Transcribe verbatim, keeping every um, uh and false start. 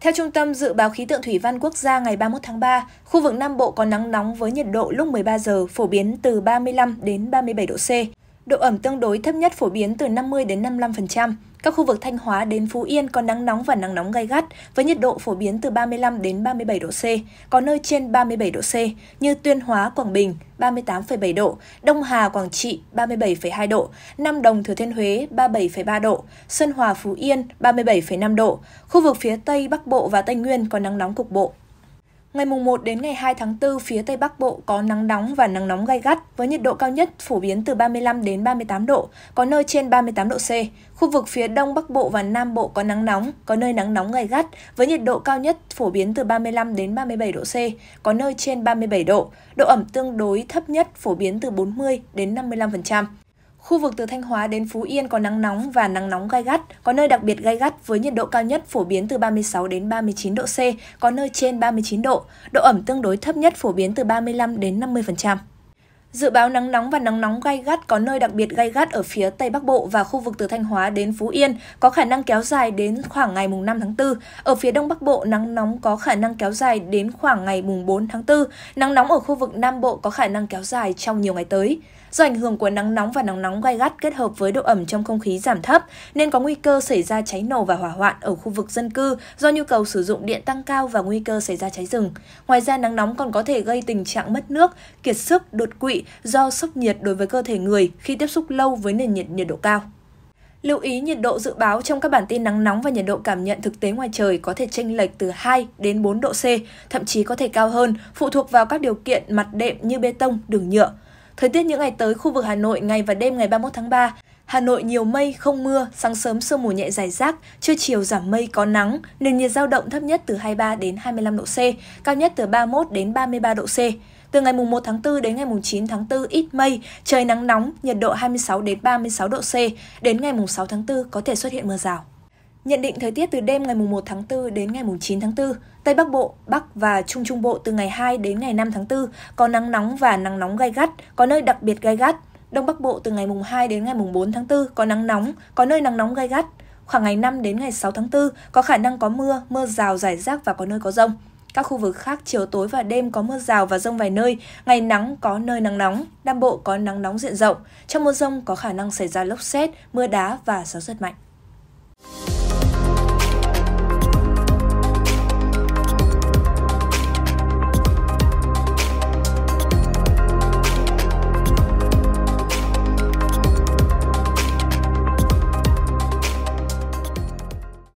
Theo Trung tâm Dự báo Khí tượng Thủy văn Quốc gia ngày ba mươi mốt tháng ba, khu vực Nam Bộ có nắng nóng với nhiệt độ lúc mười ba giờ phổ biến từ ba mươi lăm đến ba mươi bảy độ C. Độ ẩm tương đối thấp nhất phổ biến từ năm mươi đến năm mươi lăm phần trăm. Các khu vực Thanh Hóa đến Phú Yên có nắng nóng và nắng nóng gay gắt với nhiệt độ phổ biến từ ba mươi lăm đến ba mươi bảy độ C, có nơi trên ba mươi bảy độ C như Tuyên Hóa, Quảng Bình ba mươi tám phẩy bảy độ, Đông Hà, Quảng Trị ba mươi bảy phẩy hai độ, Nam Đồng, Thừa Thiên Huế ba mươi bảy phẩy ba độ, Sơn Hòa, Phú Yên ba mươi bảy phẩy năm độ. Khu vực phía Tây Bắc Bộ và Tây Nguyên có nắng nóng cục bộ. Ngày mùng một đến ngày hai tháng tư, phía Tây Bắc Bộ có nắng nóng và nắng nóng gay gắt với nhiệt độ cao nhất phổ biến từ ba mươi lăm đến ba mươi tám độ, có nơi trên ba mươi tám độ C. Khu vực phía Đông Bắc Bộ và Nam Bộ có nắng nóng, có nơi nắng nóng gay gắt với nhiệt độ cao nhất phổ biến từ ba mươi lăm đến ba mươi bảy độ C, có nơi trên ba mươi bảy độ. Độ ẩm tương đối thấp nhất phổ biến từ bốn mươi đến năm mươi lăm phần trăm. Khu vực từ Thanh Hóa đến Phú Yên có nắng nóng và nắng nóng gay gắt, có nơi đặc biệt gay gắt với nhiệt độ cao nhất phổ biến từ ba mươi sáu đến ba mươi chín độ C, có nơi trên ba mươi chín độ. Độ ẩm tương đối thấp nhất phổ biến từ ba mươi lăm đến năm mươi phần trăm. Dự báo nắng nóng và nắng nóng gay gắt có nơi đặc biệt gay gắt ở phía Tây Bắc Bộ và khu vực từ Thanh Hóa đến Phú Yên có khả năng kéo dài đến khoảng ngày mùng năm tháng tư. Ở phía Đông Bắc Bộ, nắng nóng có khả năng kéo dài đến khoảng ngày mùng bốn tháng tư. Nắng nóng ở khu vực Nam Bộ có khả năng kéo dài trong nhiều ngày tới. Do ảnh hưởng của nắng nóng và nắng nóng gay gắt kết hợp với độ ẩm trong không khí giảm thấp nên có nguy cơ xảy ra cháy nổ và hỏa hoạn ở khu vực dân cư do nhu cầu sử dụng điện tăng cao và nguy cơ xảy ra cháy rừng. Ngoài ra, nắng nóng còn có thể gây tình trạng mất nước, kiệt sức, đột quỵ do sốc nhiệt đối với cơ thể người khi tiếp xúc lâu với nền nhiệt nhiệt độ cao. Lưu ý nhiệt độ dự báo trong các bản tin nắng nóng và nhiệt độ cảm nhận thực tế ngoài trời có thể chênh lệch từ hai đến bốn độ C, thậm chí có thể cao hơn, phụ thuộc vào các điều kiện mặt đệm như bê tông, đường nhựa. Thời tiết những ngày tới khu vực Hà Nội ngày và đêm ngày ba mươi mốt tháng ba, Hà Nội nhiều mây, không mưa, sáng sớm sương mù nhẹ rải rác, trưa chiều giảm mây có nắng, nền nhiệt dao động thấp nhất từ hai mươi ba đến hai mươi lăm độ C, cao nhất từ ba mươi mốt đến ba mươi ba độ C. Từ ngày mùng một tháng tư đến ngày mùng chín tháng tư ít mây, trời nắng nóng, nhiệt độ hai mươi sáu đến ba mươi sáu độ C, đến ngày mùng sáu tháng tư có thể xuất hiện mưa rào. Nhận định thời tiết từ đêm ngày mùng một tháng tư đến ngày mùng chín tháng tư, Tây Bắc Bộ, Bắc và Trung Trung Bộ từ ngày hai đến ngày năm tháng tư có nắng nóng và nắng nóng gay gắt, có nơi đặc biệt gay gắt. Đông Bắc Bộ từ ngày mùng hai đến ngày mùng bốn tháng tư có nắng nóng, có nơi nắng nóng gay gắt. Khoảng ngày năm đến ngày sáu tháng tư có khả năng có mưa, mưa rào rải rác và có nơi có dông. Các khu vực khác chiều tối và đêm có mưa rào và dông vài nơi, ngày nắng có nơi nắng nóng, Nam Bộ có nắng nóng diện rộng. Trong mưa dông có khả năng xảy ra lốc sét, mưa đá và gió rất mạnh.